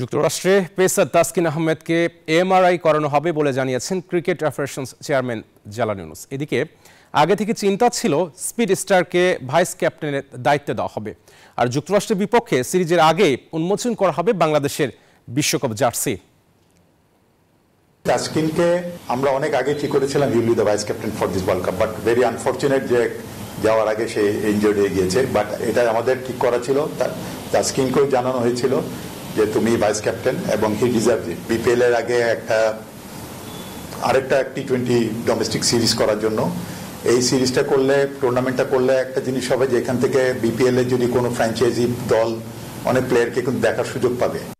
যুক্তরাষ্ট্রে পেসার তাসকিন আহমেদকে এমআরআই করানো হবে বলে জানিয়েছেন cricket associations chairman Jalal Yunus. এদিকে আগে থেকে চিন্তা ছিল স্পিড স্টারকে ভাইস ক্যাপ্টেনের দায়িত্ব দেওয়া হবে। আর যুক্তরাষ্ট্রের বিপক্ষে সিরিজের আগে উন্মোচন করা হবে বাংলাদেশের বিশ্বকাপ জার্সি। তাসকিনকে আমরা অনেক আগে ঠিক করেছিলাম he will be the vice captain for this world cup, but very unfortunate যে যাওয়ার আগে সে ইনজুরড হয়ে গিয়েছে। বাট এটা আমাদের ঠিক করা ছিল, তাসকিনকেও জানানো হয়েছিল যে তুমি ভাইস ক্যাপ্টেন এবং হি ডিজার্ভ ইট। বিপিএল এর আগে আরেকটা টি-20 ডোমেস্টিক সিরিজ করার জন্য এই সিরিজটা করলে, টুর্নামেন্টটা করলে একটা জিনিস হবে যে এখান থেকে বিপিএল এর যদি কোনো ফ্র্যাঞ্চাইজি দল অনেক প্লেয়ারকে কিন্তু দেখার সুযোগ পাবে।